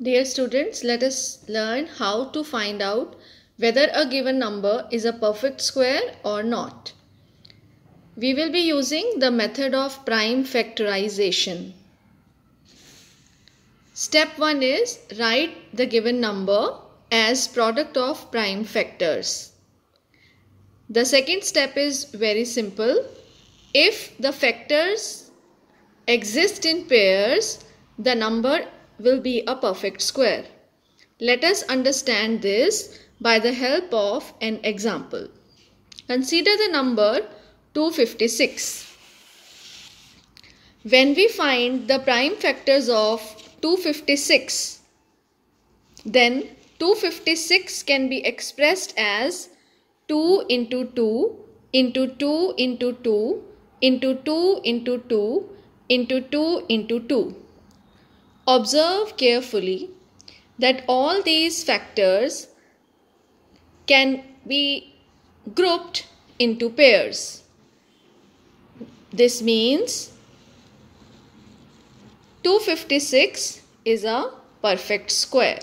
Dear students, let us learn how to find out whether a given number is a perfect square or not. We will be using the method of prime factorization. Step 1 is write the given number as product of prime factors. The second step is very simple. If the factors exist in pairs, the number will be a perfect square. Let us understand this by the help of an example. Consider the number 256. When we find the prime factors of 256, then 256 can be expressed as 2 into 2 into 2 into 2 into 2 into 2 into 2 into 2. Observe carefully that all these factors can be grouped into pairs. This means 256 is a perfect square.